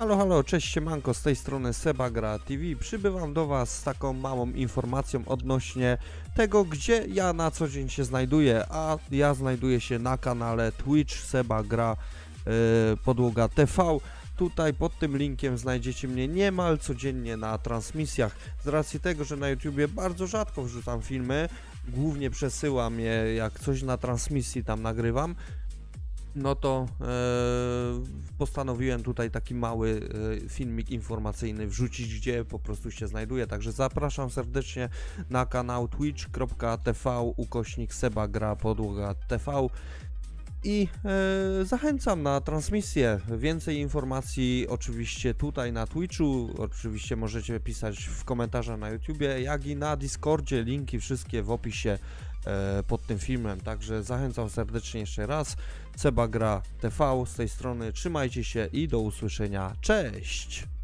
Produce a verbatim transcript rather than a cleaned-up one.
Halo, halo, cześć, siemanko, z tej strony SebaGra T V. Przybywam do Was z taką małą informacją odnośnie tego, gdzie ja na co dzień się znajduję, a ja znajduję się na kanale Twitch SebaGra yy, Podłoga T V. Tutaj pod tym linkiem znajdziecie mnie niemal codziennie na transmisjach. Z racji tego, że na YouTubie bardzo rzadko wrzucam filmy, głównie przesyłam je, jak coś na transmisji tam nagrywam, no to e, postanowiłem tutaj taki mały e, filmik informacyjny wrzucić, gdzie po prostu się znajduje. Także zapraszam serdecznie na kanał Twitch kropka T V ukośnik SebaGra Podłoga T V i e, zachęcam na transmisję. Więcej informacji oczywiście tutaj na Twitchu, oczywiście możecie pisać w komentarzach na YouTubie, jak i na Discordzie, linki wszystkie w opisie e, pod tym filmem. Także zachęcam serdecznie jeszcze raz. SebaGra T V z tej strony, trzymajcie się i do usłyszenia, cześć!